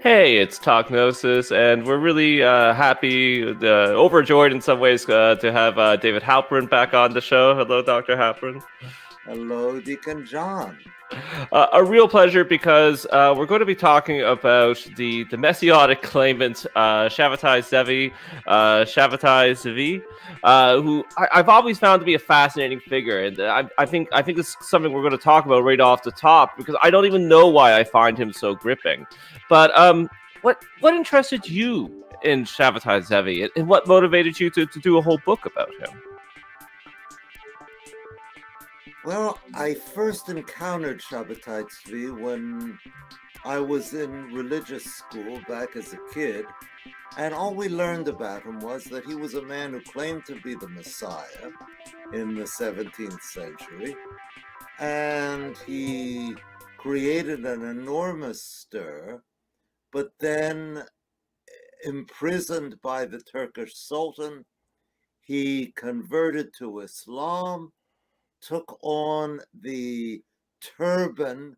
Hey, it's Talknosis, and we're really happy, overjoyed in some ways, to have David Halperin back on the show. Hello, Dr. Halperin. Hello, Deacon John. A real pleasure, because we're going to be talking about the Messianic claimant, Sabbatai Zevi, who I've always found to be a fascinating figure, and I think this is something we're going to talk about right off the top, because I don't even know why I find him so gripping. But what interested you in Sabbatai Zevi, and what motivated you to do a whole book about him? Well, I first encountered Sabbatai Zevi when I was in religious school back as a kid, and all we learned about him was that he was a man who claimed to be the Messiah in the 17th century, and he created an enormous stir, but then imprisoned by the Turkish Sultan, he converted to Islam, took on the turban,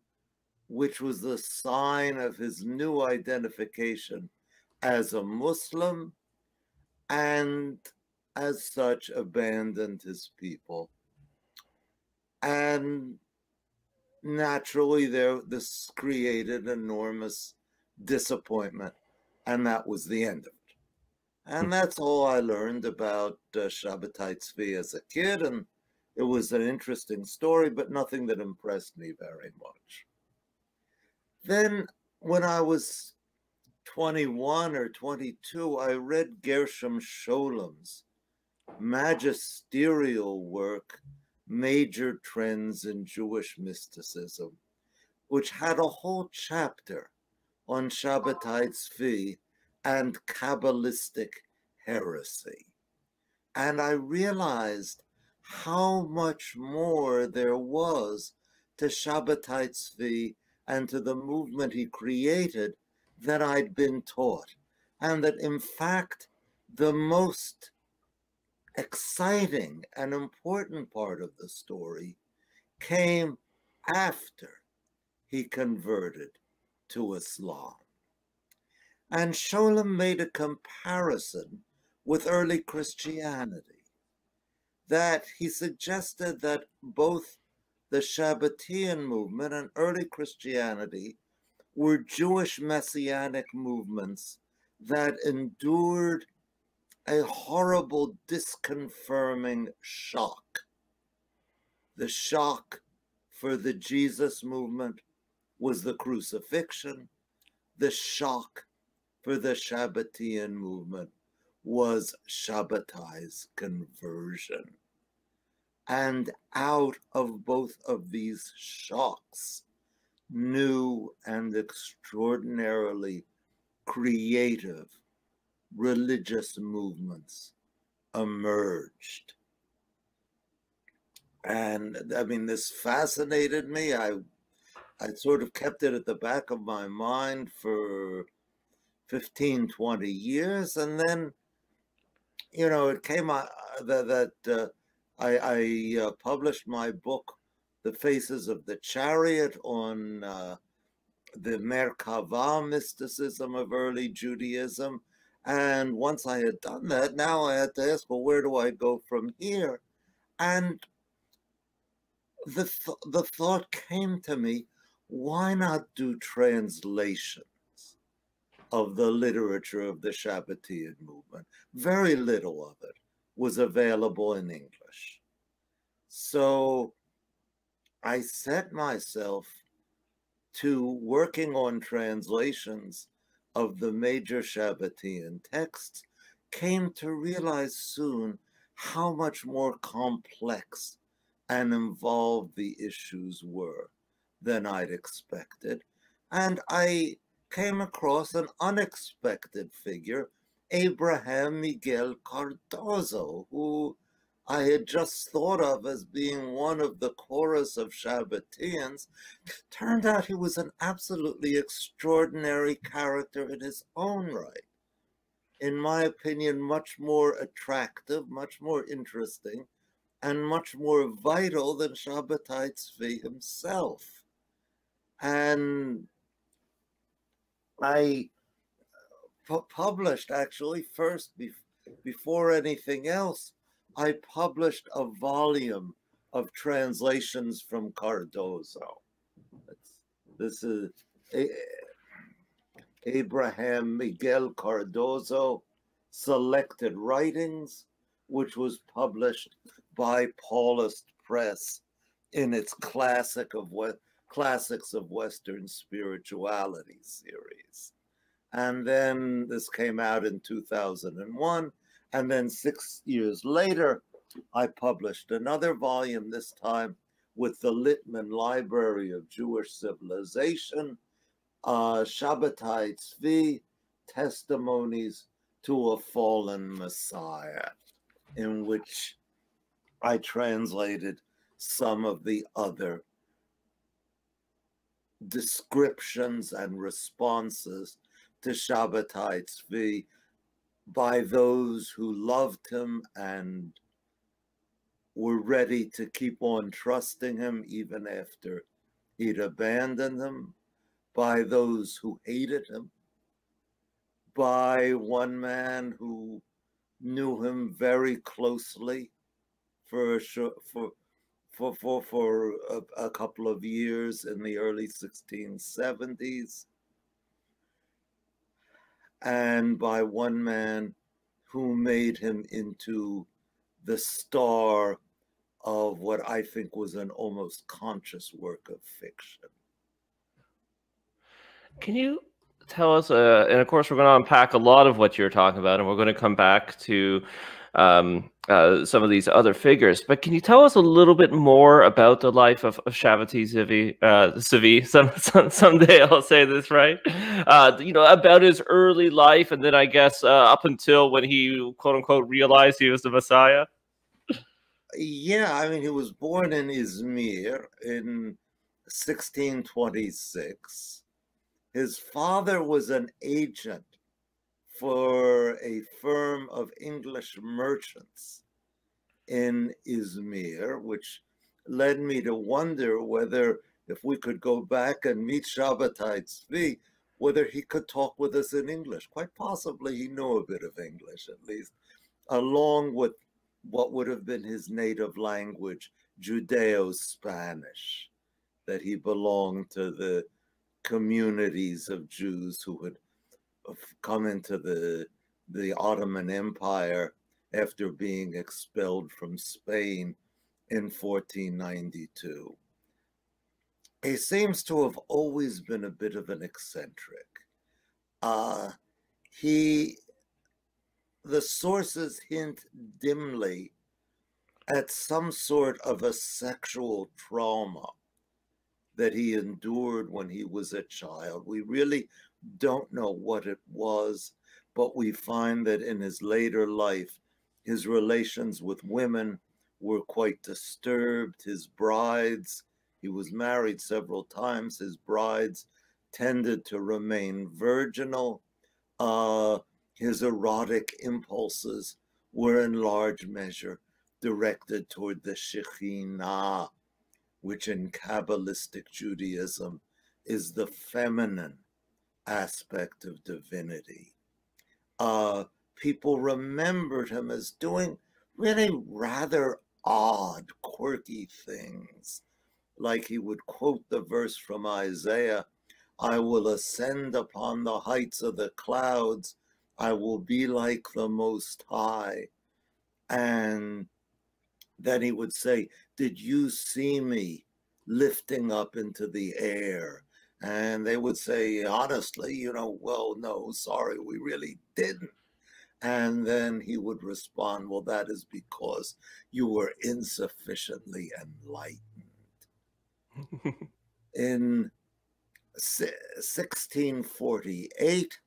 which was the sign of his new identification as a Muslim, and as such abandoned his people. And naturally, this created enormous disappointment, and that was the end of it. And that's all I learned about Sabbatai Zevi as a kid, and it was an interesting story, but nothing that impressed me very much. Then when I was 21 or 22, I read Gershom Scholem's magisterial work, Major Trends in Jewish Mysticism, which had a whole chapter on Sabbatai Zevi and Kabbalistic heresy. And I realized how much more there was to Sabbatai Zevi and to the movement he created that I'd been taught, and that in fact the most exciting and important part of the story came after he converted to Islam. And Scholem made a comparison with early Christianity, that he suggested that both the Sabbatean movement and early Christianity were Jewish messianic movements that endured a horrible disconfirming shock. The shock for the Jesus movement was the crucifixion. The shock for the Sabbatean movement was Sabbatai's conversion. And out of both of these shocks, new and extraordinarily creative religious movements emerged. And I mean, this fascinated me. I sort of kept it at the back of my mind for 15, 20 years, and then you know, it came out that I published my book, The Faces of the Chariot, on the Merkava mysticism of early Judaism. And once I had done that, now I had to ask, well, where do I go from here? And the thought came to me, why not do translation of the literature of the Sabbatean movement? Very little of it was available in English. So I set myself to working on translations of the major Sabbatean texts, came to realize soon how much more complex and involved the issues were than I'd expected. And I came across an unexpected figure, Abraham Miguel Cardozo, who I had just thought of as being one of the chorus of Sabbateans. Turned out he was an absolutely extraordinary character in his own right. In my opinion, much more attractive, much more interesting, and much more vital than Sabbatai Zevi himself. And I published, actually, first, before anything else, I published a volume of translations from Cardozo. This is Abraham Miguel Cardozo, Selected Writings, which was published by Paulist Press in its Classics of Western Spirituality series. And then this came out in 2001. And then 6 years later, I published another volume, this time with the Littman Library of Jewish Civilization, Sabbatai Zevi, Testimonies to a Fallen Messiah, in which I translated some of the other descriptions and responses to Sabbatai Zevi by those who loved him and were ready to keep on trusting him even after he'd abandoned them, by those who hated him, by one man who knew him very closely for a couple of years in the early 1670s, and by one man who made him into the star of what I think was an almost conscious work of fiction. Can you tell us, and of course we're going to unpack a lot of what you're talking about, and we're going to come back to some of these other figures, but can you tell us a little bit more about the life of Sabbatai Zevi? Someday I'll say this right. You know, about his early life, and then I guess up until when he, quote unquote, realized he was the Messiah? Yeah, I mean, he was born in Izmir in 1626. His father was an agent for a firm of English merchants in Izmir, which led me to wonder whether, if we could go back and meet Sabbatai Zevi, whether he could talk with us in English. Quite possibly he knew a bit of English, at least, along with what would have been his native language, Judeo-Spanish, that he belonged to the communities of Jews who had come into the Ottoman Empire after being expelled from Spain in 1492. He seems to have always been a bit of an eccentric. The sources hint dimly at some sort of a sexual trauma that he endured when he was a child. We really don't know what it was, but we find that in his later life, his relations with women were quite disturbed. His brides, he was married several times, his brides tended to remain virginal. His erotic impulses were in large measure directed toward the Shekinah, which in Kabbalistic Judaism is the feminine aspect of divinity. People remembered him as doing really rather odd, quirky things. Like he would quote the verse from Isaiah, "I will ascend upon the heights of the clouds. I will be like the Most High." And then he would say, "Did you see me lifting up into the air?" And they would say, honestly, you know, "Well, no, sorry, we really didn't." And then he would respond, "Well, that is because you were insufficiently enlightened." In 1648,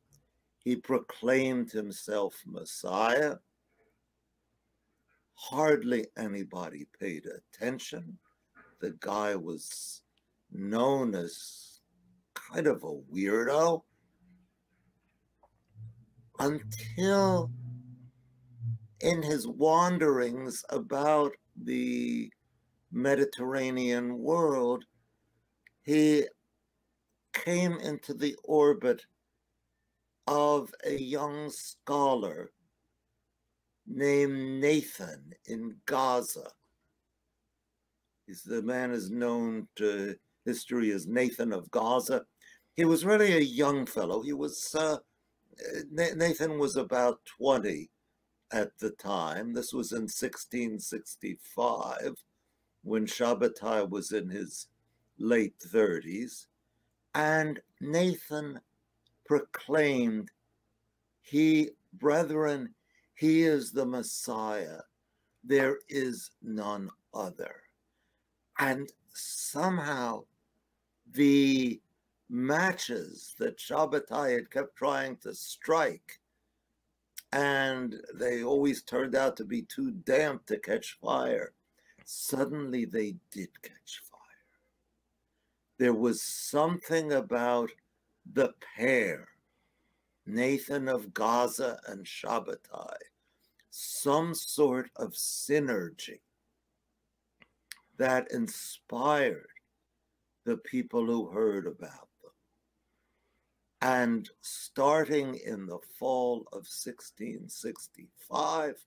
he proclaimed himself Messiah. Hardly anybody paid attention. The guy was known as kind of a weirdo, until in his wanderings about the Mediterranean world, he came into the orbit of a young scholar named Nathan in Gaza. The man is known to history as Nathan of Gaza. He was really a young fellow. He was Nathan was about 20 at the time. This was in 1665, when Sabbatai was in his late 30s, and Nathan proclaimed, "He, brethren, he is the Messiah. There is none other." And somehow the matches that Sabbatai had kept trying to strike, and they always turned out to be too damp to catch fire, suddenly they did catch fire. There was something about the pair, Nathan of Gaza and Sabbatai, some sort of synergy that inspired the people who heard about them. And starting in the fall of 1665,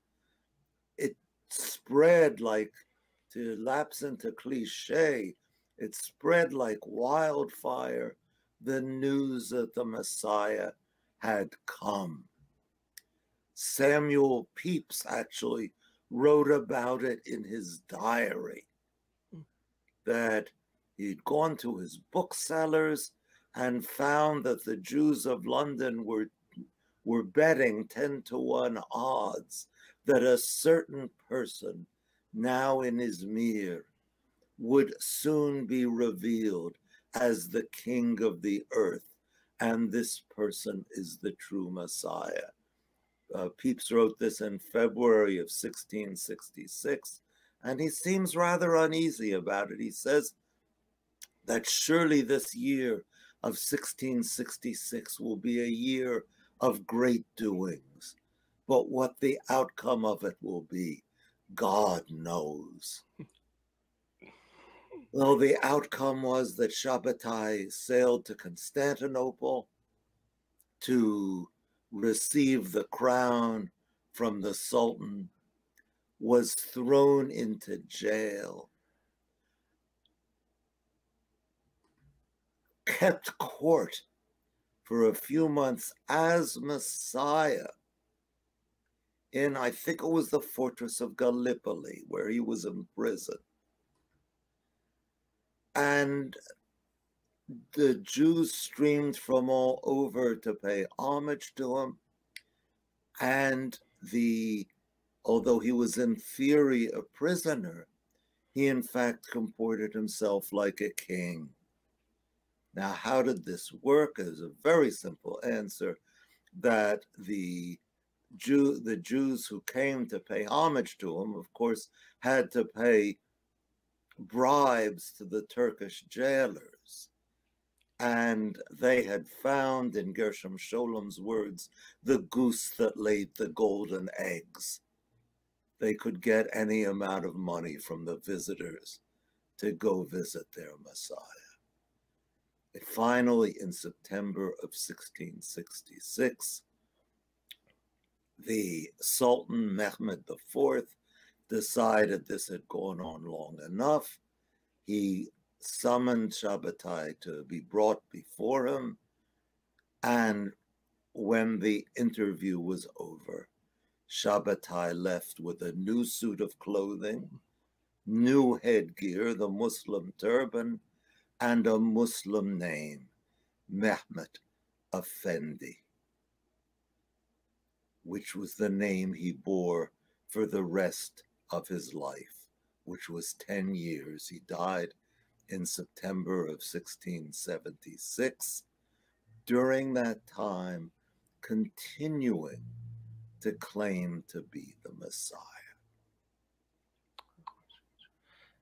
it spread like, to lapse into cliche, it spread like wildfire, the news that the Messiah had come. Samuel Pepys actually wrote about it in his diary, that he'd gone to his booksellers and found that the Jews of London were betting 10-to-1 odds that a certain person, now in Izmir, would soon be revealed as the king of the earth, and this person is the true Messiah. Pepys wrote this in February of 1666, and he seems rather uneasy about it. He says that surely this year of 1666 will be a year of great doings, but what the outcome of it will be, God knows. Well, the outcome was that Sabbatai sailed to Constantinople to receive the crown from the Sultan, was thrown into jail, kept court for a few months as Messiah in, I think it was the fortress of Gallipoli, where he was imprisoned. And the Jews streamed from all over to pay homage to him, and although he was in theory a prisoner, he in fact comported himself like a king. Now, how did this work? Is a very simple answer, that the Jews who came to pay homage to him, of course, had to pay bribes to the Turkish jailers. And they had found, in Gershom Scholem's words, the goose that laid the golden eggs. They could get any amount of money from the visitors to go visit their Messiah. And finally, in September of 1666, the Sultan Mehmed IV decided this had gone on long enough. He summoned Sabbatai to be brought before him, and when the interview was over, Sabbatai left with a new suit of clothing, new headgear, the Muslim turban, and a Muslim name, Mehmet Effendi, which was the name he bore for the rest of his life, which was 10 years. He died in September of 1676. During that time, continuing to claim to be the Messiah.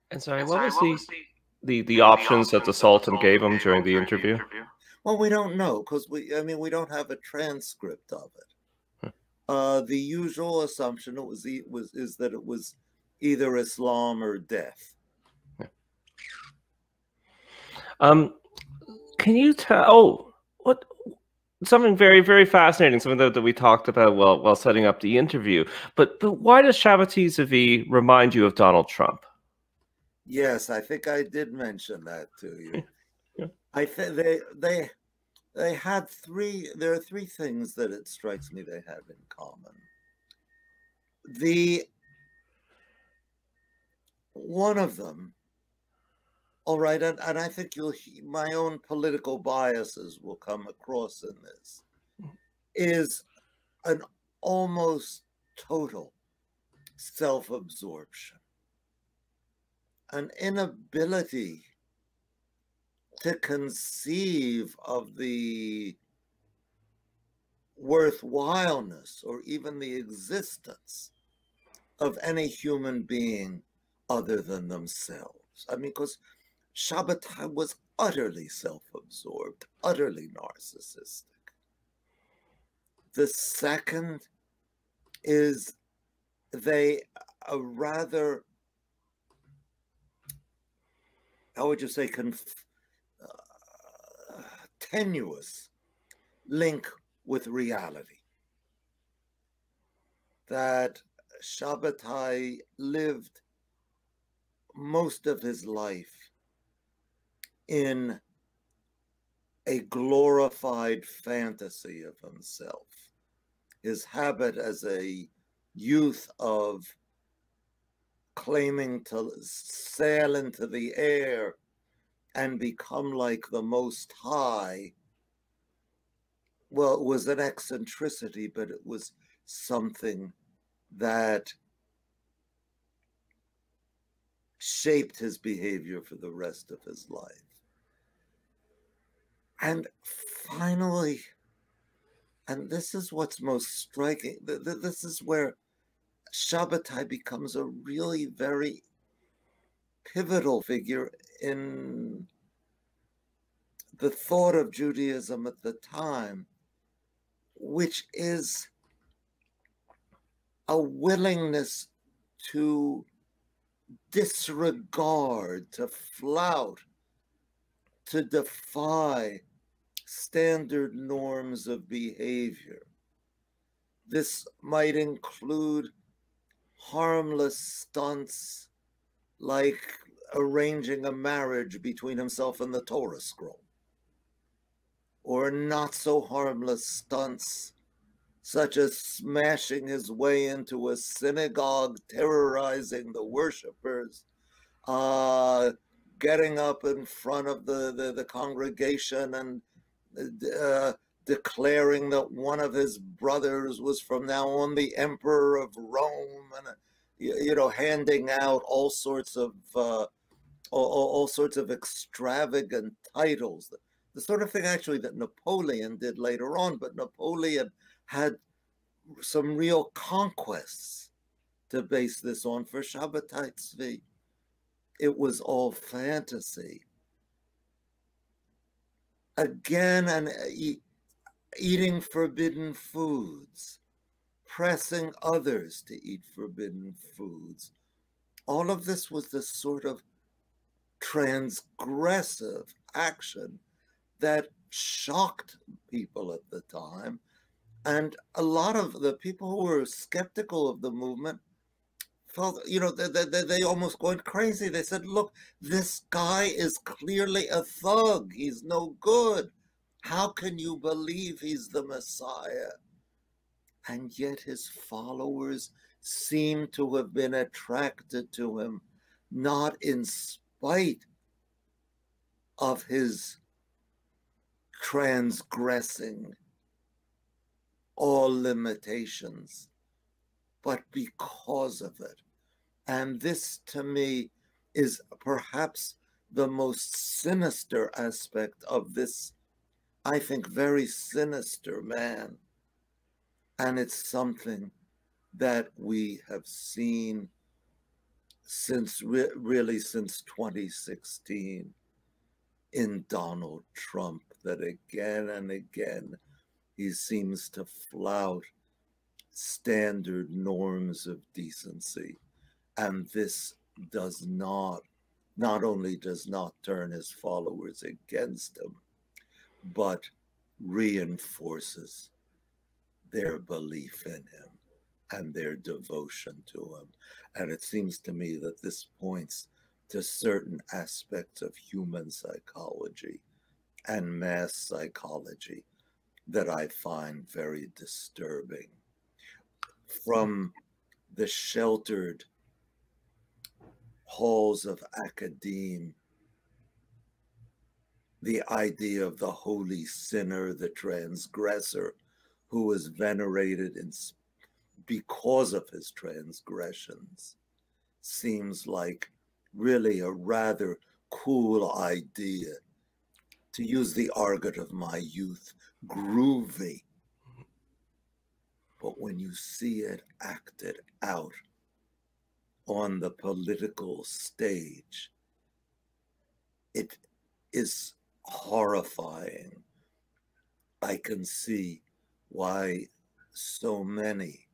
And sorry, what was the options that the Sultan gave him during the interview? Well, we don't know, because we don't have a transcript of it. Huh. The usual assumption is that it was either Islam or death. Yeah. Can you tell? Oh, what? something very, very fascinating, something that we talked about while setting up the interview. But why does Sabbatai Zevi remind you of Donald Trump? Yes, I think I did mention that to you. Yeah. I think they had three. There are three things that it strikes me they have in common. One of them, all right, and I think my own political biases will come across in this, is an almost total self-absorption, an inability to conceive of the worthwhileness or even the existence of any human being other than themselves. I mean, because Sabbatai was utterly self-absorbed, utterly narcissistic. The second is a rather tenuous link with reality. That Sabbatai lived most of his life in a glorified fantasy of himself. His habit as a youth of claiming to sail into the air and become like the Most High, well, it was an eccentricity, but it was something that shaped his behavior for the rest of his life. And finally, and this is what's most striking, this is where Sabbatai becomes a really very pivotal figure in the thought of Judaism at the time, which is a willingness to disregard, to flout, to defy standard norms of behavior. This might include harmless stunts like arranging a marriage between himself and the Torah scroll, or not so harmless stunts such as smashing his way into a synagogue, terrorizing the worshipers, getting up in front of the congregation and declaring that one of his brothers was from now on the emperor of Rome, and you know, handing out all sorts of extravagant titles, the sort of thing actually that Napoleon did later on. But Napoleon had some real conquests to base this on. For Sabbatai Zevi, it was all fantasy. Again, and eating forbidden foods, pressing others to eat forbidden foods. All of this was this sort of transgressive action that shocked people at the time. And a lot of the people who were skeptical of the movement felt, you know, they almost went crazy. They said, look, this guy is clearly a thug. He's no good. How can you believe he's the Messiah? And yet his followers seem to have been attracted to him, not in spite of his transgressing all limitations, but because of it. And this, to me, is perhaps the most sinister aspect of this, I think, very sinister man. And it's something that we have seen since, really since 2016 in Donald Trump, that again and again, he seems to flout standard norms of decency. And this does not only does not turn his followers against him, but reinforces their belief in him and their devotion to him. And it seems to me that this points to certain aspects of human psychology and mass psychology that I find very disturbing. From the sheltered halls of academe, the idea of the holy sinner, the transgressor, who was venerated because of his transgressions, seems like really a rather cool idea, to use the argot of my youth, groovy. But when you see it acted out on the political stage, it is horrifying. I can see why so many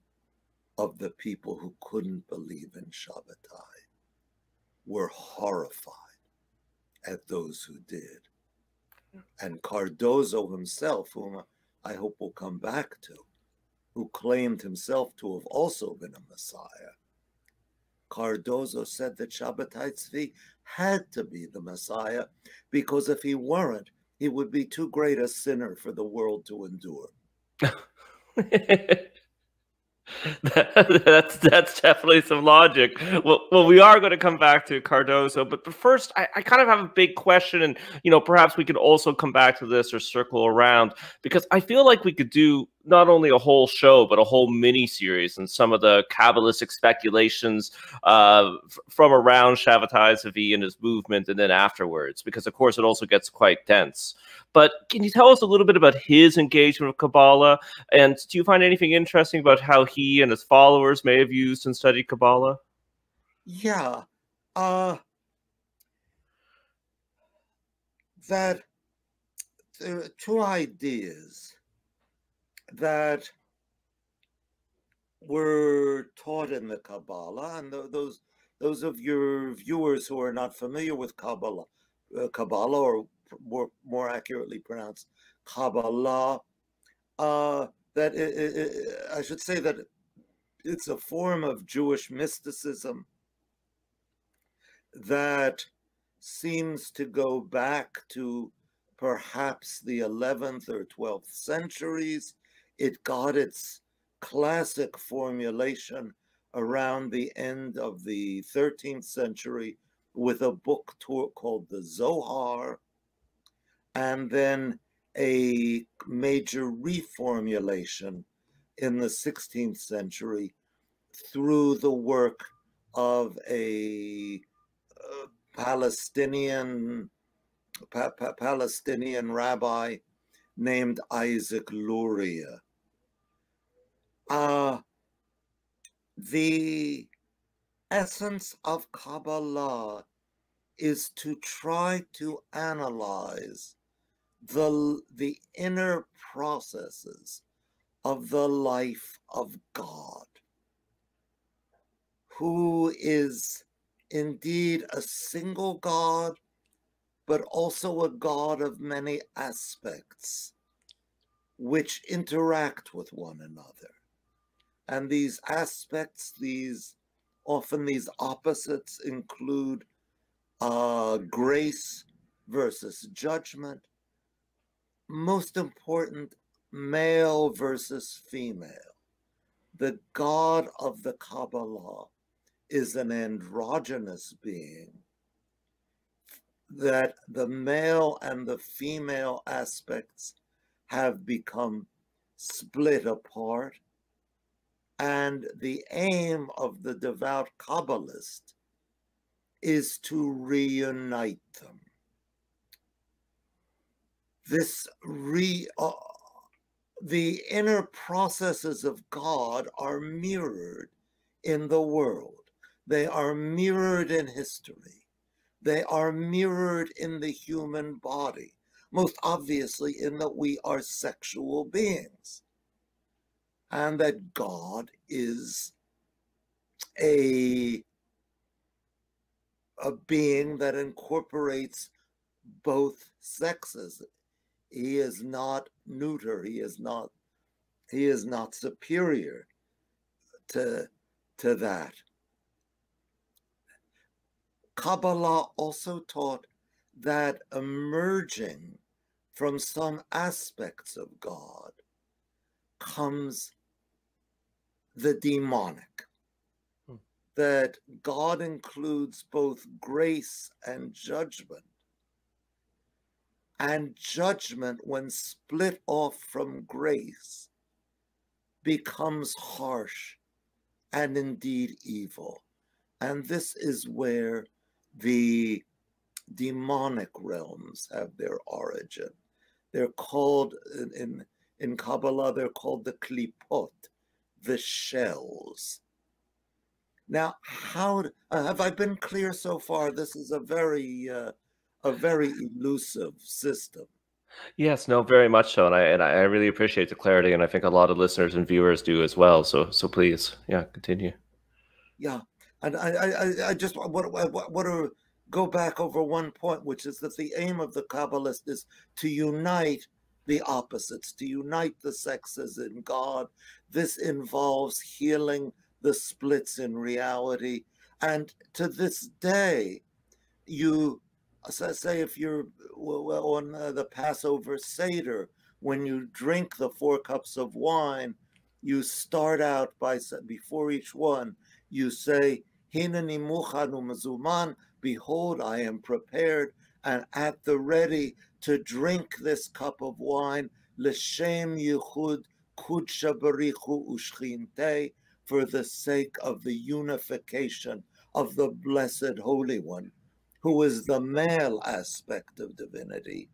of the people who couldn't believe in Sabbatai were horrified at those who did. And Cardozo himself, whom I hope we'll come back to, who claimed himself to have also been a Messiah, Cardozo said that Sabbatai Zevi had to be the Messiah, because if he weren't, he would be too great a sinner for the world to endure. That's definitely some logic. Well, we are going to come back to Cardozo, but first, I kind of have a big question, and perhaps we could also come back to this or circle around, because I feel like we could do not only a whole show but a whole mini series and some of the Kabbalistic speculations from around Sabbatai Zevi and his movement, and then afterwards, because of course it also gets quite dense. But can you tell us a little bit about his engagement with Kabbalah, and do you find anything interesting about how he and his followers may have used and studied Kabbalah? Yeah, that there are two ideas that were taught in the Kabbalah, and those of your viewers who are not familiar with Kabbalah, or more accurately pronounced Kabbalah, that I should say that it's a form of Jewish mysticism that seems to go back to perhaps the 11th or 12th centuries. It got its classic formulation around the end of the 13th century with a book called the Zohar, and then a major reformulation in the 16th century through the work of a Palestinian rabbi named Isaac Luria. The essence of Kabbalah is to try to analyze the inner processes of the life of God, who is indeed a single God, but also a God of many aspects which interact with one another. And these aspects, often these opposites, include grace versus judgment, most important, male versus female. The God of the Kabbalah is an androgynous being, that the male and the female aspects have become split apart, and the aim of the devout Kabbalist is to reunite them. The inner processes of God are mirrored in the world. They are mirrored in history. They are mirrored in the human body, most obviously in that we are sexual beings, and that God is a being that incorporates both sexes He is not neuter. He is not superior to that. Kabbalah also taught that emerging from some aspects of God comes the demonic. That God includes both grace and judgment. And judgment, when split off from grace, becomes harsh and indeed evil. And this is where the demonic realms have their origin. They're called, in Kabbalah, they're called the klipot, the shells. Now, how have I been clear so far? This is a very elusive system. Yes, no, very much so, and I really appreciate the clarity, and I think a lot of listeners and viewers do as well. So please, yeah, continue. Yeah, and I just want to go back over one point, which is that the aim of the Kabbalist is to unite the opposites, to unite the sexes in God. This involves healing the splits in reality. And to this day, you say if you're on the Passover Seder, when you drink the 4 cups of wine, you start out by, before each one, you say, Hineni muchanu mezuman, behold, I am prepared and at the ready to drink this cup of wine, l'shem yichud kudsha barichu ushchintei, for the sake of the unification of the Blessed Holy One, who is the male aspect of divinity,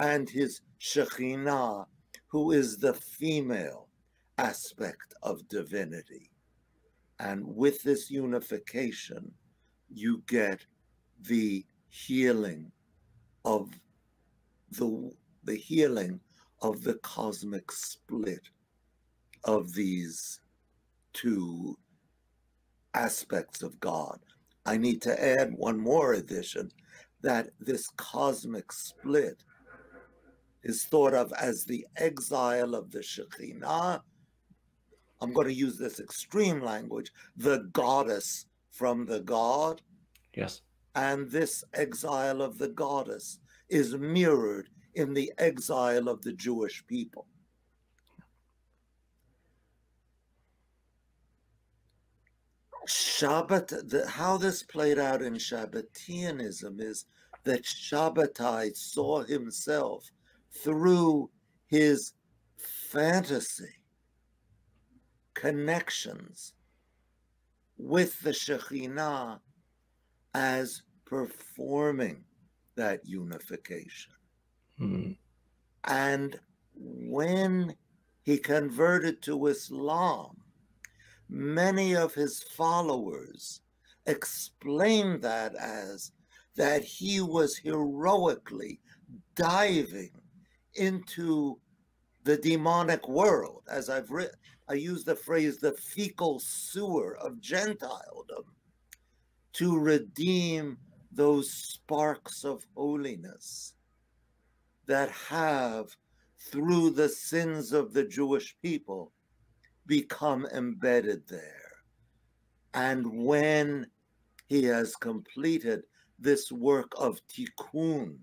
and his Shekinah, who is the female aspect of divinity. And with this unification, you get the healing of the healing of the cosmic split of these two aspects of God. I need to add one more addition, that this cosmic split is thought of as the exile of the Shekinah. I'm going to use this extreme language, the goddess from the God. Yes. And this exile of the goddess is mirrored in the exile of the Jewish people. Shabbat, how this played out in Shabbatianism is that Sabbatai saw himself through his fantasy connections with the Shekinah as performing that unification. And when he converted to Islam, many of his followers explained that as that he was heroically diving into the demonic world. As I've written, I use the phrase, the fecal sewer of Gentiledom, to redeem those sparks of holiness that have, through the sins of the Jewish people, become embedded there. And when he has completed this work of tikkun,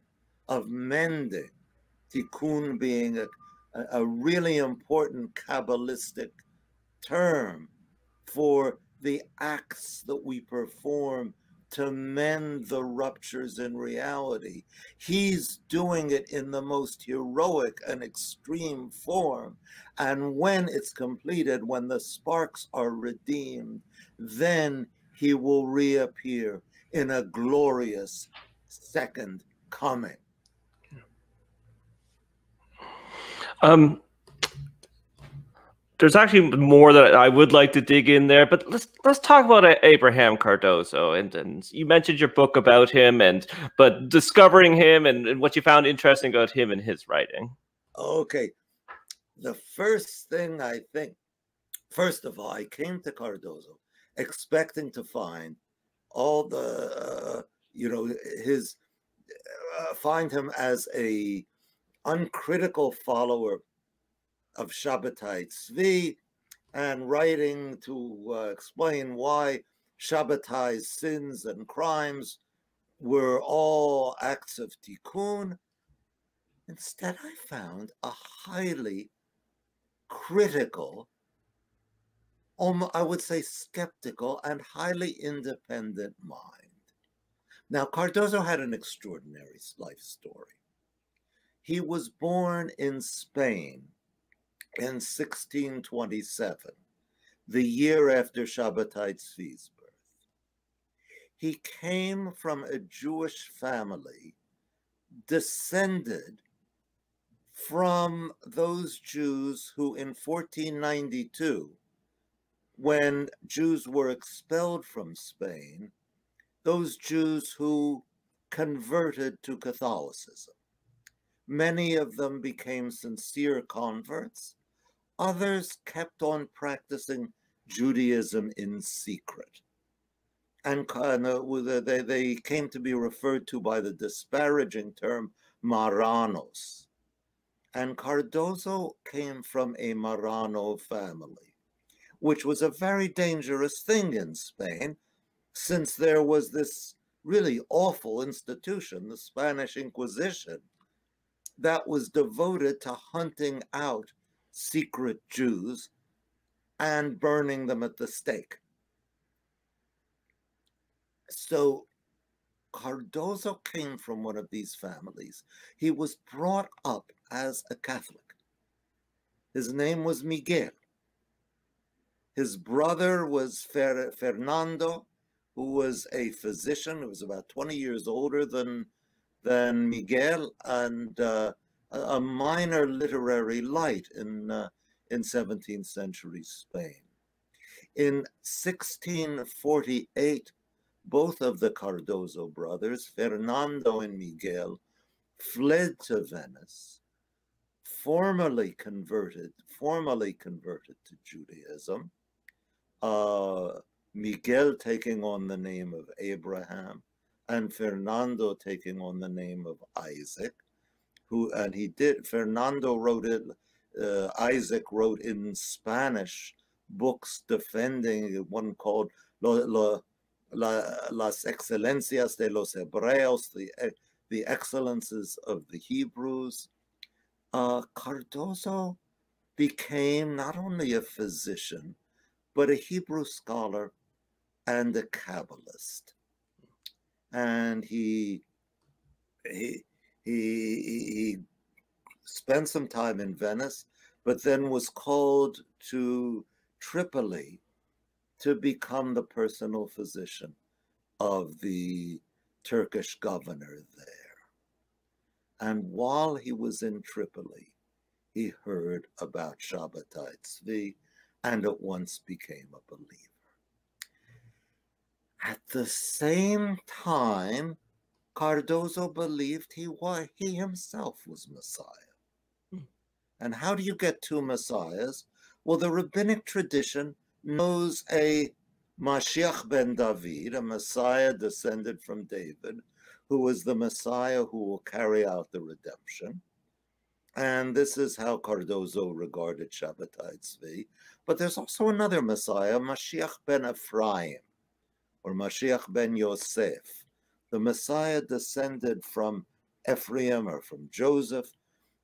of mending, tikkun being a really important Kabbalistic term for the acts that we perform to mend the ruptures in reality, he's doing it in the most heroic and extreme form. And when it's completed, when the sparks are redeemed, then he will reappear in a glorious second coming. There's actually more that I would like to dig in there, but let's talk about Abraham Cardozo. And you mentioned your book about him, but discovering him and what you found interesting about him and his writing. Okay. The first thing I think, first of all, I came to Cardozo expecting to find all the, find him as a uncritical follower of Sabbatai Zevi and writing to explain why Sabbatai's sins and crimes were all acts of tikkun. Instead, I found a highly critical, I would say skeptical, and highly independent mind. Now, Cardozo had an extraordinary life story. He was born in Spain in 1627, the year after Sabbatai Zevi's birth. He came from a Jewish family descended from those Jews who in 1492, when Jews were expelled from Spain, those Jews who converted to Catholicism. Many of them became sincere converts. Others kept on practicing Judaism in secret. And they came to be referred to by the disparaging term Maranos. And Cardozo came from a Marano family, which was a very dangerous thing in Spain, since there was this really awful institution, the Spanish Inquisition, that was devoted to hunting out secret Jews and burning them at the stake. So Cardozo came from one of these families. He was brought up as a Catholic. His name was Miguel. His brother was Fernando, who was a physician, who was about 20 years older than Miguel, and a minor literary light in 17th century Spain. In 1648, both of the Cardozo brothers, Fernando and Miguel, fled to Venice, formally converted to Judaism, Miguel taking on the name of Abraham and Fernando taking on the name of Isaac, Fernando wrote it, Isaac wrote in Spanish books defending one called Las Excelencias de los Hebreos, the Excellences of the Hebrews. Cardozo became not only a physician, but a Hebrew scholar and a Kabbalist. And he spent some time in Venice, but then was called to Tripoli to become the personal physician of the Turkish governor there. And while he was in Tripoli, he heard about Sabbatai Zevi and at once became a believer. At the same time, Cardozo believed he himself was Messiah. Mm. And how do you get two Messiahs? Well, the rabbinic tradition knows a Mashiach ben David, a Messiah descended from David, who is the Messiah who will carry out the redemption. And this is how Cardozo regarded Sabbatai Zevi. But there's also another Messiah, Mashiach ben Ephraim, or Mashiach ben Yosef, the Messiah descended from Ephraim or from Joseph,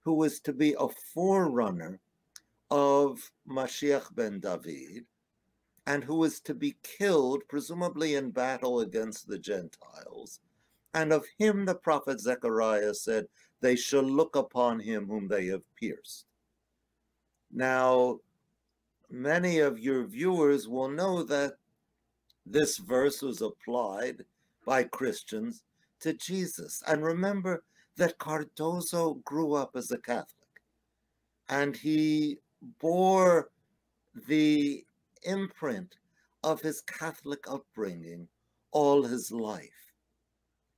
who was to be a forerunner of Mashiach ben David, and who was to be killed, presumably in battle against the Gentiles. And of him the prophet Zechariah said, "They shall look upon him whom they have pierced." Now, many of your viewers will know that this verse was applied by Christians to Jesus. And remember that Cardozo grew up as a Catholic, and he bore the imprint of his Catholic upbringing all his life.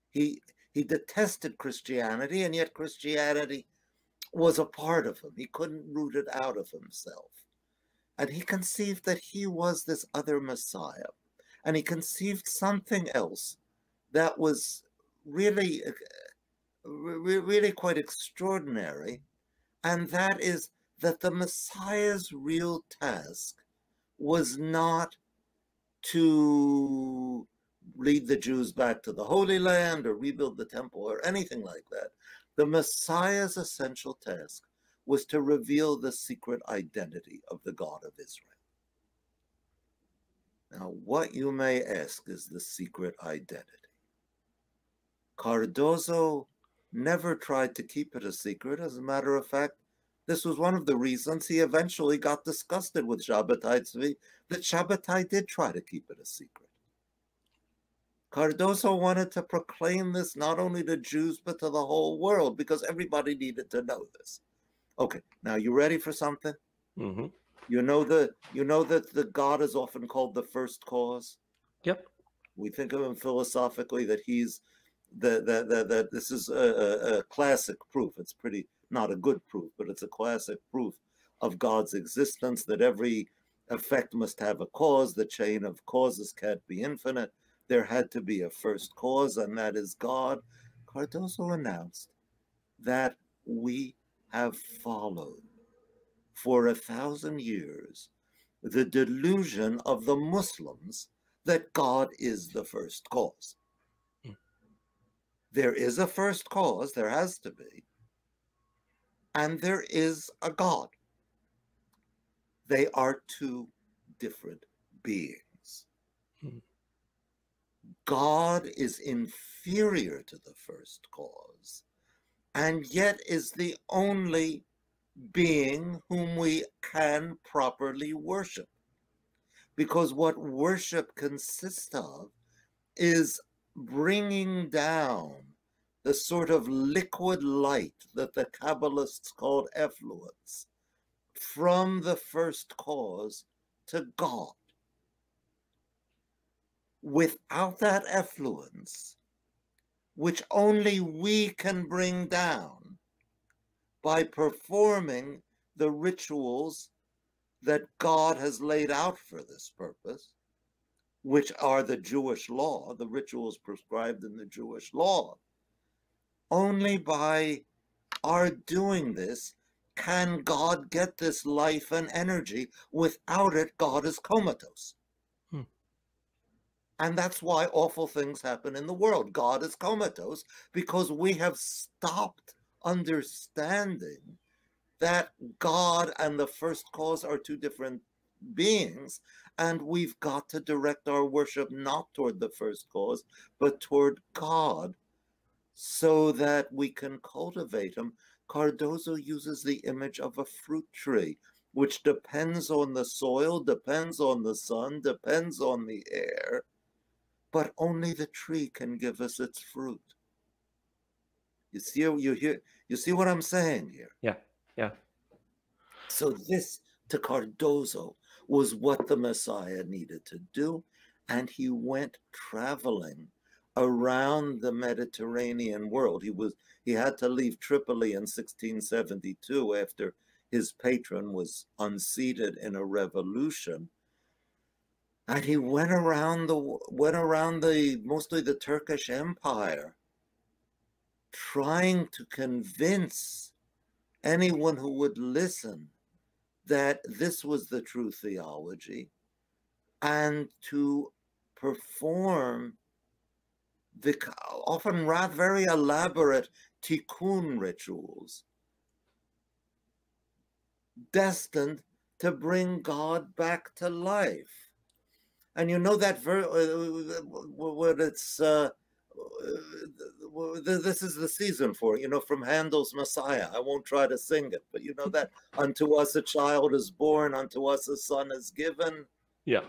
He detested Christianity, and yet Christianity was a part of him. He couldn't root it out of himself. And he conceived that he was this other Messiah. And he conceived something else that was really really quite extraordinary, and that is that the Messiah's real task was not to lead the Jews back to the Holy Land or rebuild the temple or anything like that. The Messiah's essential task was to reveal the secret identity of the God of Israel. Now, what you may ask is the secret identity. Cardozo never tried to keep it a secret. As a matter of fact, this was one of the reasons he eventually got disgusted with Sabbatai Zevi, that Sabbatai did try to keep it a secret. Cardozo wanted to proclaim this not only to Jews, but to the whole world, because everybody needed to know this. Okay, now you ready for something? Mm-hmm. You know that the God is often called the first cause? Yep. We think of him philosophically that he's, this is a classic proof. It's pretty, not a good proof, but it's a classic proof of God's existence, that every effect must have a cause. The chain of causes can't be infinite. There had to be a first cause, and that is God. Cardozo announced that we have followed for 1,000 years the delusion of the Muslims that God is the first cause. There is a first cause, there has to be, and there is a God. They are two different beings. Hmm. God is inferior to the first cause, and yet is the only being whom we can properly worship, because what worship consists of is bringing down the sort of liquid light that the Kabbalists called effluence from the first cause to God. Without that effluence, which only we can bring down by performing the rituals that God has laid out for this purpose, which are the Jewish law, the rituals prescribed in the Jewish law. Only by our doing this can God get this life and energy. Without it, God is comatose. Hmm. And that's why awful things happen in the world. God is comatose because we have stopped understanding that God and the first cause are two different beings, and we've got to direct our worship not toward the first cause, but toward God, so that we can cultivate him. Cardozo uses the image of a fruit tree, which depends on the soil, depends on the sun, depends on the air, but only the tree can give us its fruit. You see what I'm saying here? Yeah, yeah. So this, to Cardozo, was what the Messiah needed to do, and he went traveling around the Mediterranean world. He had to leave Tripoli in 1672 after his patron was unseated in a revolution, and he went around mostly the Turkish Empire, trying to convince anyone who would listen that this was the true theology, and to perform the often rather very elaborate tikkun rituals destined to bring God back to life. And you know that this is the season for it, you know, from Handel's Messiah. I won't try to sing it, but you know that unto us a child is born, unto us a son is given. Yeah.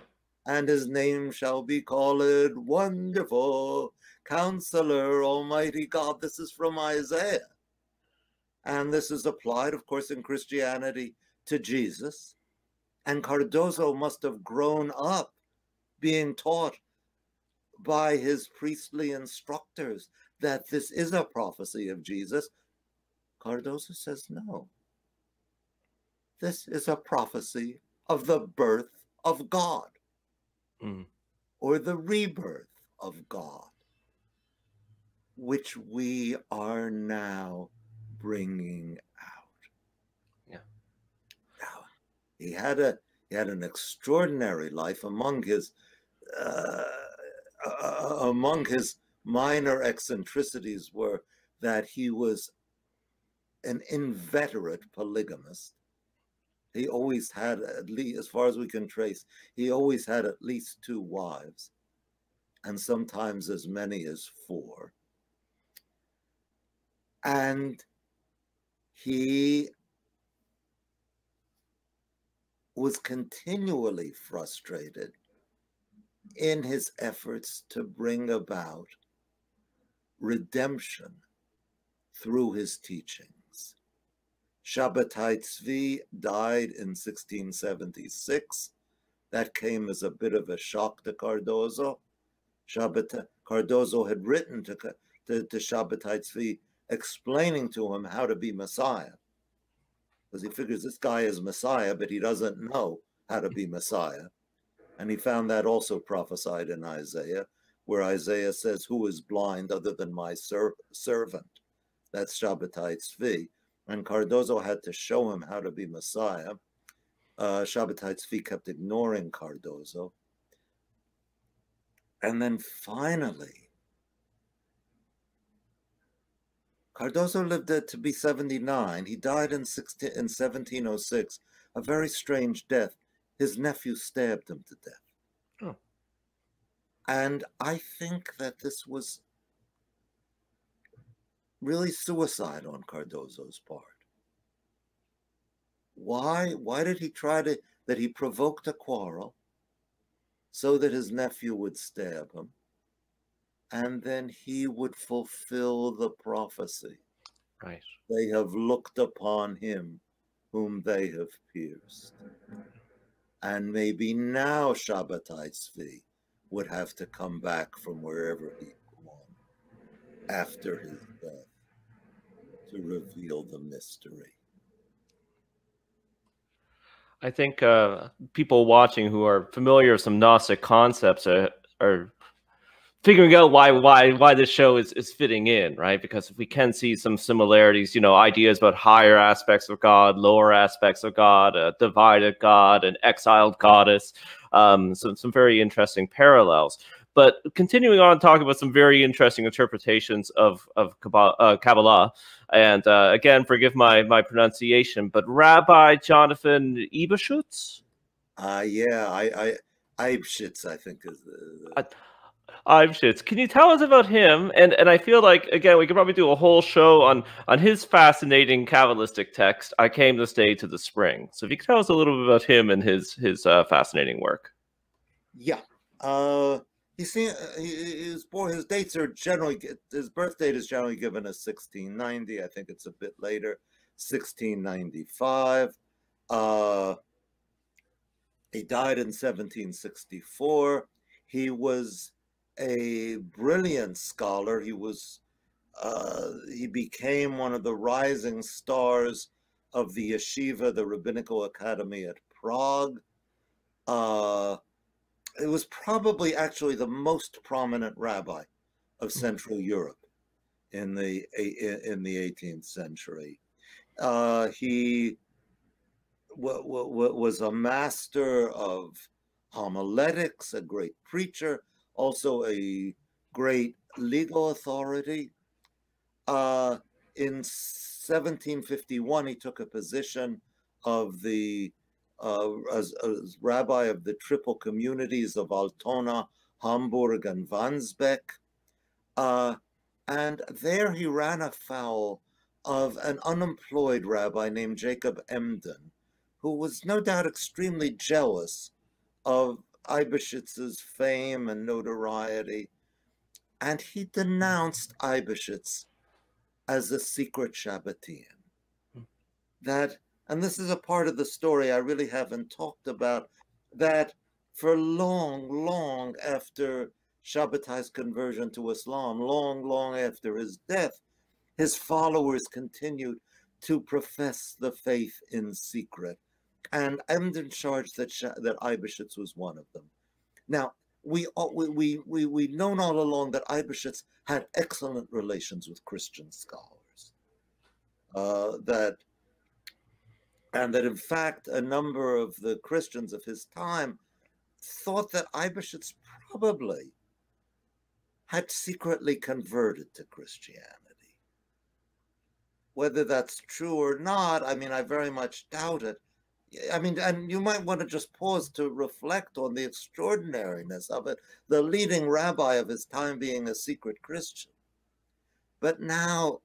And his name shall be called Wonderful Counselor, Almighty God. This is from Isaiah. And this is applied, of course, in Christianity to Jesus. And Cardozo must have grown up being taught by his priestly instructors that this is a prophecy of Jesus. Cardozo says, no, this is a prophecy of the birth of God, or the rebirth of God. which we are now bringing out. Yeah. Now, he had an extraordinary life among his minor eccentricities were that he was an inveterate polygamist. He always had, at least as far as we can trace, he always had at least 2 wives, and sometimes as many as 4. And he was continually frustrated in his efforts to bring about redemption through his teachings. Sabbatai Zevi died in 1676. That came as a bit of a shock to Cardozo. Cardozo had written to Sabbatai Zevi explaining to him how to be Messiah, because he figures this guy is Messiah, but he doesn't know how to be Messiah. And he found that also prophesied in Isaiah, where Isaiah says, who is blind other than my servant? That's Sabbatai Zevi. And Cardozo had to show him how to be Messiah. Sabbatai Zevi kept ignoring Cardozo. And then finally, Cardozo lived to be 79. He died in 1706, a very strange death. His nephew stabbed him to death. Oh. And I think that this was really suicide on Cardozo's part. Why did he try to, that he provoked a quarrel so that his nephew would stab him, and then he would fulfill the prophecy. Right. They have looked upon him whom they have pierced. And maybe now Sabbatai Zevi would have to come back from wherever he'd gone after his death to reveal the mystery. I think people watching who are familiar with some Gnostic concepts are figuring out why this show is fitting in, right? Because we can see some similarities, you know, ideas about higher aspects of God, lower aspects of God, a divided God, an exiled goddess, some very interesting parallels. But continuing on talking about some very interesting interpretations of Kabbalah, and again, forgive my pronunciation, but Rabbi Jonathan Eberschutz? Yeah, Eibschutz, I think is the... Can you tell us about him? And I feel like, again, we could probably do a whole show on his fascinating Kabbalistic text, I Came This Day to the Spring. So if you could tell us a little bit about him and his fascinating work. Yeah. His birth date is generally given as 1690. I think it's a bit later, 1695. He died in 1764. He was a brilliant scholar. He became one of the rising stars of the yeshiva, the rabbinical academy at Prague. It was probably actually the most prominent rabbi of Central Europe in the 18th century. He was a master of homiletics, a great preacher, also a great legal authority. In 1751, he took a position of as rabbi of the triple communities of Altona, Hamburg, and Wandsbek. And there he ran afoul of an unemployed rabbi named Jacob Emden, who was no doubt extremely jealous of Eibeschutz's fame and notoriety, and he denounced Eibschutz as a secret Shabbatean. And this is a part of the story I really haven't talked about, that for long after Sabbatai's conversion to Islam, long after his death, his followers continued to profess the faith in secret. And Emden charged that Eibschutz was one of them. Now, we've known all along that Eibeshitz had excellent relations with Christian scholars. And that in fact, a number of the Christians of his time thought that Eibeshitz probably had secretly converted to Christianity. Whether that's true or not, I mean, I very much doubt it. I mean, and you might want to just pause to reflect on the extraordinariness of it, the leading rabbi of his time being a secret Christian. But now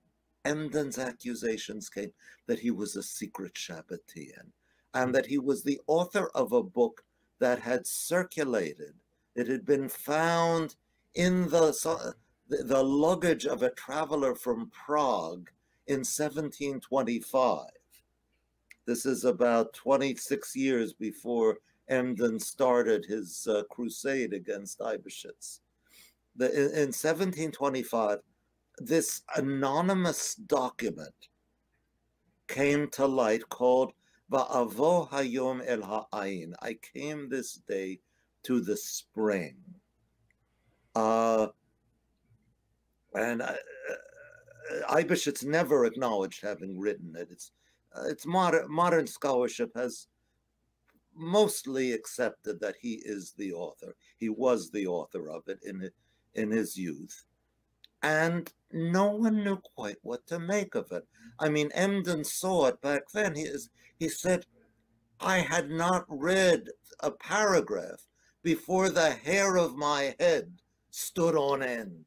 Emden's accusations came that he was a secret Shabbatean and that he was the author of a book that had circulated. It had been found in the luggage of a traveler from Prague in 1725. This is about 26 years before Emden started his crusade against Eibeshitz. In 1725, this anonymous document came to light called Va'avo Hayom El Ha'Ain. I came this day to the spring. Eibeshitz never acknowledged having written it. It's modern scholarship has mostly accepted that he is the author. He was the author of it in his youth. And no one knew quite what to make of it. I mean, Emden saw it back then. He said, I had not read a paragraph before the hair of my head stood on end.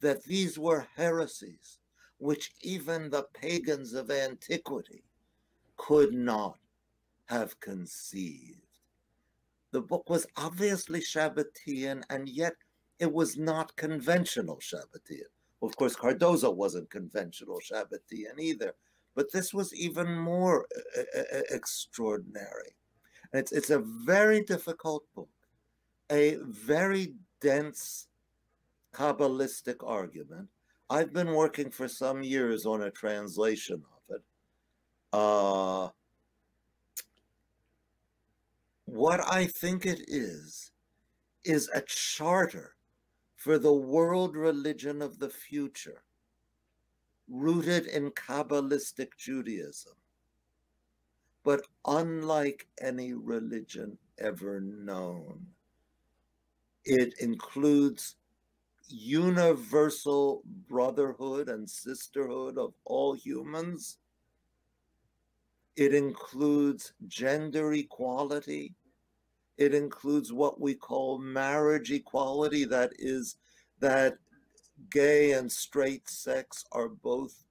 That these were heresies which even the pagans of antiquity could not have conceived. The book was obviously Shabbatean, and yet it was not conventional Shabbatean. Of course, Cardozo wasn't conventional Shabbatean either, but this was even more extraordinary. And it's a very difficult book, a very dense Kabbalistic argument. I've been working for some years on a translation of it. What I think it is a charter for the world religion of the future, rooted in Kabbalistic Judaism, but unlike any religion ever known. It includes universal brotherhood and sisterhood of all humans. It includes gender equality. It includes what we call marriage equality, that is, that gay and straight sex are both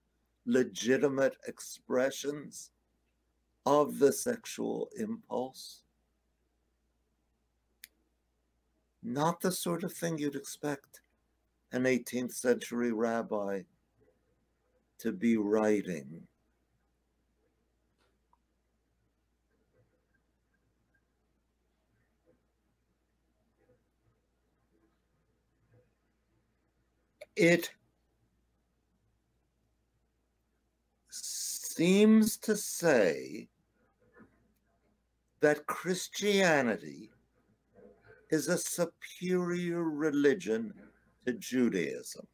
legitimate expressions of the sexual impulse. Not the sort of thing you'd expect an 18th century rabbi to be writing. It seems to say that Christianity is a superior religion to Judaism,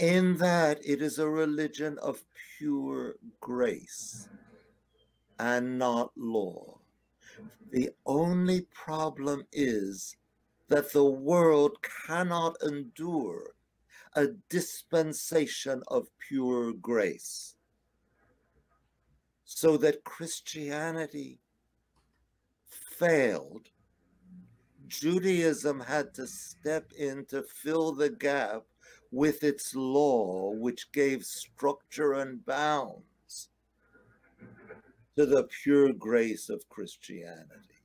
in that it is a religion of pure grace and not law. The only problem is that the world cannot endure a dispensation of pure grace, so that Christianity failed. Judaism had to step in to fill the gap with its law, which gave structure and bounds to the pure grace of Christianity.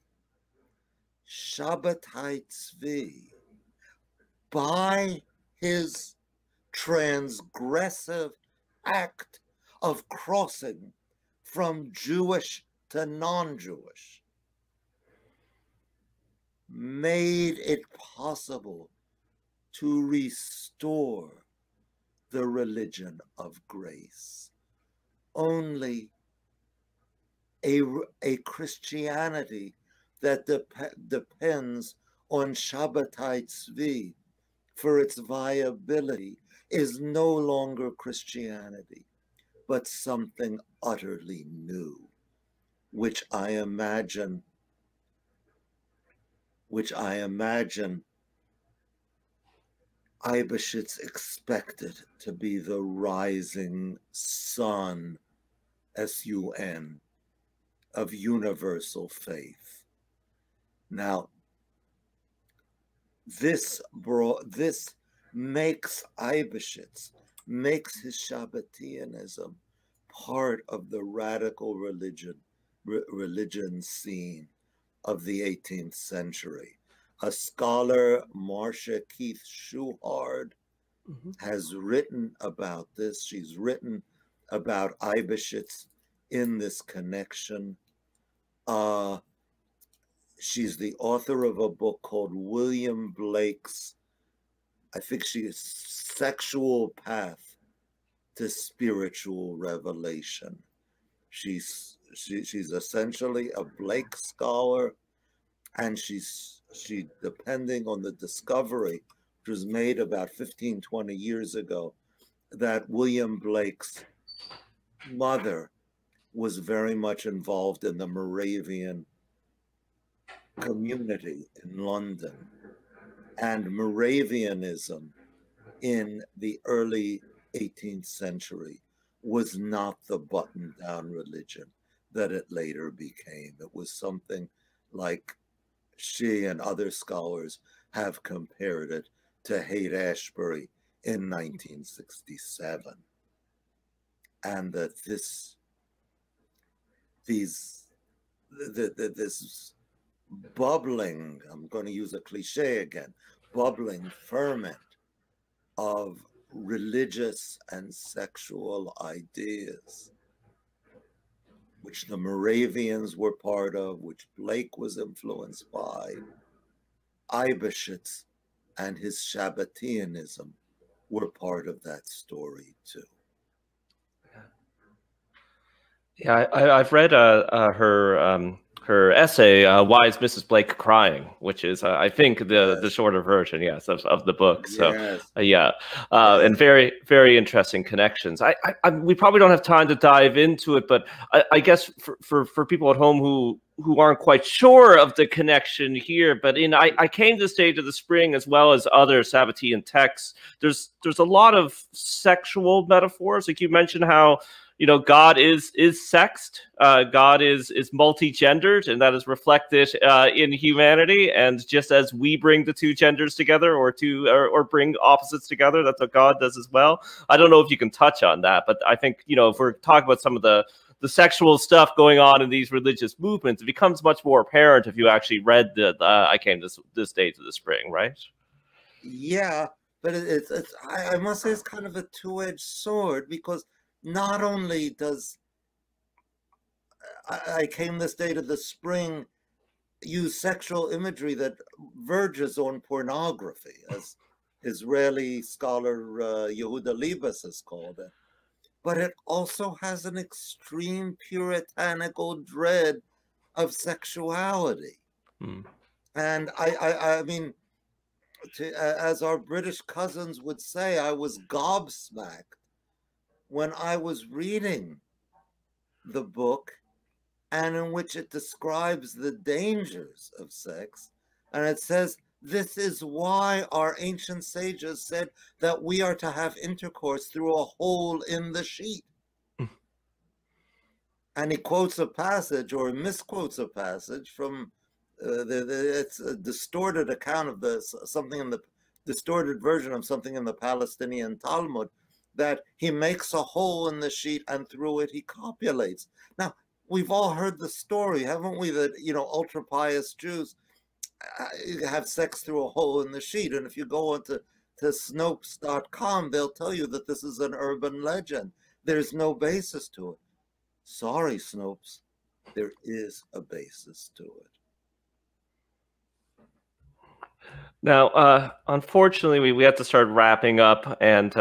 Sabbatai Zevi, by his transgressive act of crossing from Jewish to non-Jewish, made it possible to restore the religion of grace. Only a Christianity that depends on Sabbatai Zevi for its viability is no longer Christianity, but something utterly new, which I imagine Eibeshitz expected to be the rising sun, S-U-N, of universal faith. Now, this makes Eibeshitz, makes his Shabbateanism part of the radical religion scene of the 18th century. A scholar, Marcia Keith Schuhard, has written about this. She's written about Eibeshitz in this connection. She's the author of a book called William Blake's, I think she is, Sexual Path to Spiritual Revelation. She's essentially a Blake scholar, and she, depending on the discovery, which was made about 15, 20 years ago, that William Blake's mother was very much involved in the Moravian community in London. And Moravianism in the early 18th century was not the button-down religion that it later became. It was something like she and other scholars have compared it to Haight-Ashbury in 1967. And that this bubbling, I'm going to use a cliche again, bubbling ferment of religious and sexual ideas, which the Moravians were part of, which Blake was influenced by, Eibeshitz and his Shabbateanism were part of that story too. Yeah, I've read her essay, "Why Is Mrs. Blake Crying?" which is, I think, the shorter version, yes, of the book. So, yes. And very, very interesting connections. We probably don't have time to dive into it, but I guess for people at home who aren't quite sure of the connection here, but I came to the Stage of the Spring as well as other Sabbatean texts. There's a lot of sexual metaphors, like you mentioned how, you know, God is sexed, God is multi-gendered, and that is reflected in humanity. And just as we bring the two genders together, or bring opposites together, that's what God does as well. I don't know if you can touch on that, but I think, you know, if we're talking about some of the sexual stuff going on in these religious movements, it becomes much more apparent if you actually read the "I Came this Stage of the Spring," right? Yeah, but I must say it's kind of a two-edged sword, because not only does "I Came this Day to the Spring" use sexual imagery that verges on pornography, as Israeli scholar Yehuda Liebes has called it, but it also has an extreme puritanical dread of sexuality. And I mean, as our British cousins would say, I was gobsmacked when I was reading the book, and in which it describes the dangers of sex. And it says, this is why our ancient sages said that we are to have intercourse through a hole in the sheet. And he quotes a passage, or misquotes a passage from it's a distorted account of this, something in the distorted version of something in the Palestinian Talmud, that he makes a hole in the sheet and through it he copulates. Now, we've all heard the story, haven't we, that, you know, ultra-pious Jews have sex through a hole in the sheet. And if you go on to Snopes.com, they'll tell you that this is an urban legend. There's no basis to it. Sorry, Snopes, there is a basis to it. Now, unfortunately, we have to start wrapping up, and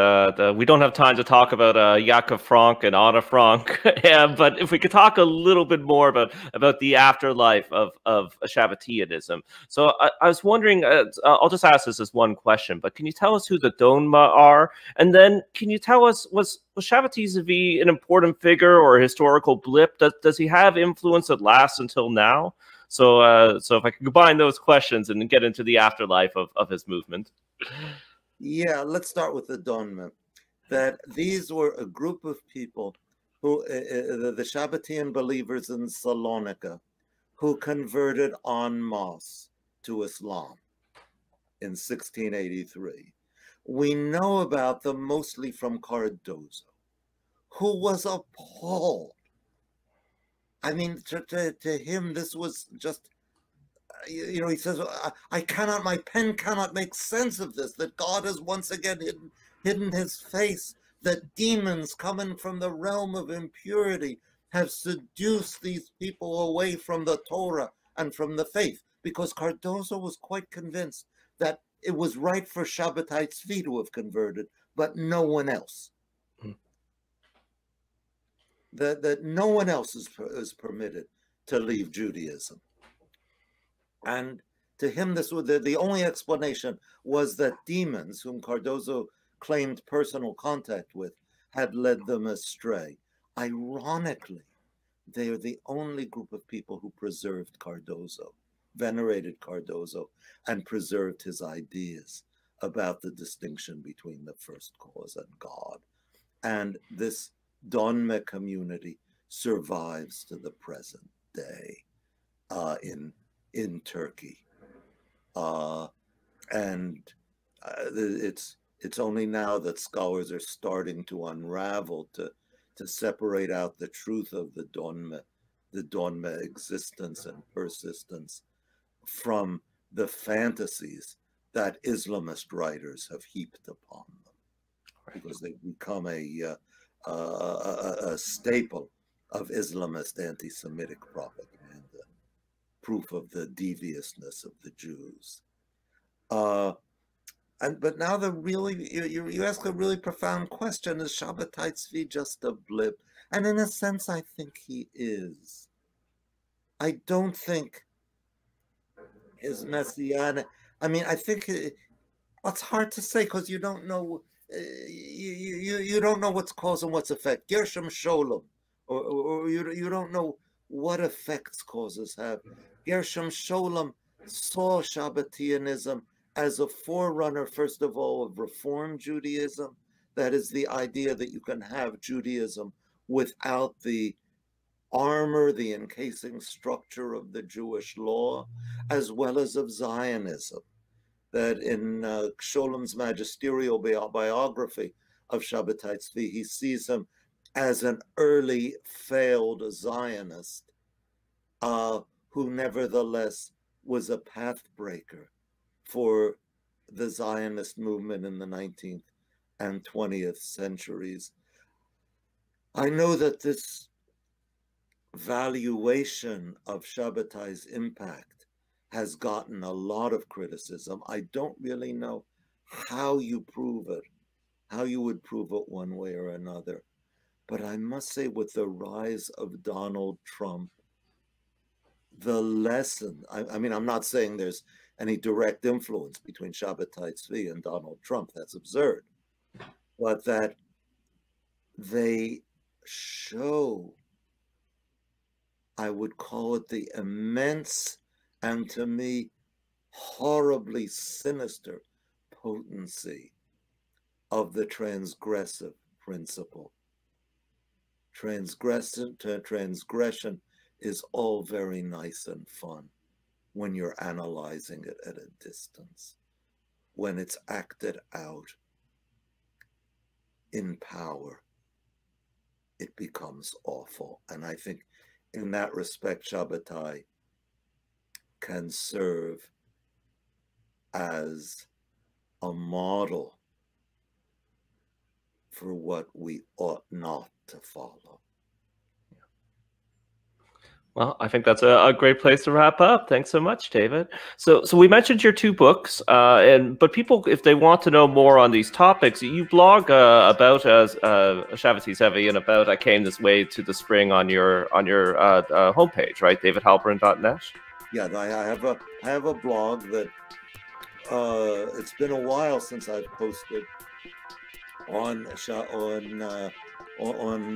we don't have time to talk about Yaakov Frank and Anna Frank. But if we could talk a little bit more about the afterlife of Shabbataiism. So I was wondering, I'll just ask this as one question, but can you tell us who the Donma are? And then can you tell us, was Sabbatai Zevi an important figure or a historical blip? Does he have influence that lasts until now? So, so if I could combine those questions and get into the afterlife of his movement. Yeah, let's start with the Donma. That these were a group of people who, the Shabbatean believers in Salonika, who converted en masse to Islam in 1683. We know about them mostly from Cardozo, who was appalled. I mean, to him, this was just, you know, he says, I cannot, my pen cannot make sense of this, that God has once again hidden his face, that demons coming from the realm of impurity have seduced these people away from the Torah and from the faith, because Cardozo was quite convinced that it was right for Sabbatai Zevi to have converted, but no one else. That no one else is permitted to leave Judaism. And to him, this was the only explanation was that demons, whom Cardozo claimed personal contact with, had led them astray. Ironically, they are the only group of people who preserved Cardozo, venerated Cardozo, and preserved his ideas about the distinction between the first cause and God. And this Donma community survives to the present day in Turkey, and it's only now that scholars are starting to unravel to separate out the truth of the Donma existence and persistence from the fantasies that Islamist writers have heaped upon them, because they've become a staple of Islamist anti-Semitic propaganda, proof of the deviousness of the Jews. But now the really, you ask a really profound question: is Sabbatai Zevi just a blip? And in a sense, I think he is. I don't think his messianic. I mean, I think it's hard to say because you don't know. You don't know what's cause and what's effect. Gershom Scholem, or you don't know what effects causes have. Gershom Scholem saw Shabbataiism as a forerunner, first of all, of Reform Judaism. That is the idea that you can have Judaism without the armor, the encasing structure of the Jewish law, as well as of Zionism. That in Scholem's magisterial biography of Sabbatai Zevi, he sees him as an early failed Zionist who nevertheless was a pathbreaker for the Zionist movement in the 19th and 20th centuries. I know that this valuation of Sabbatai's impact has gotten a lot of criticism. I don't really know how you prove it, how you would prove it one way or another. But I must say, with the rise of Donald Trump, the lesson, I mean, I'm not saying there's any direct influence between Sabbatai Zevi and Donald Trump, that's absurd, but that they show, I would call it the immense and to me, horribly sinister potency of the transgressive principle. Transgression to transgression is all very nice and fun when you're analyzing it at a distance, when it's acted out in power, it becomes awful. And I think in that respect, Sabbatai can serve as a model for what we ought not to follow. Well, I think that's a great place to wrap up. Thanks so much, David. So we mentioned your two books, but people, if they want to know more on these topics, you blog about Sabbatai Zevi and about I Came This Way to the Spring on your homepage, right? DavidHalperin.net. Yeah, I have a blog that it's been a while since I've posted on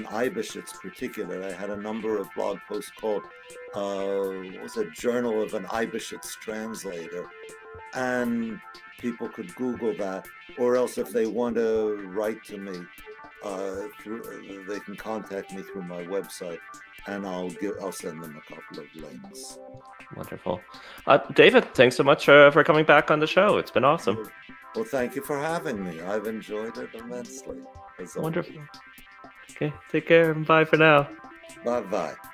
Eibishitz particular. I had a number of blog posts called was a Journal of an Eibishitz Translator, and people could Google that, or else if they want to write to me, they can contact me through my website, and I'll send them a couple of links. Wonderful. David, thanks so much for coming back on the show. It's been awesome. Well, thank you for having me. I've enjoyed it immensely. Wonderful. Okay, take care and bye for now. Bye-bye.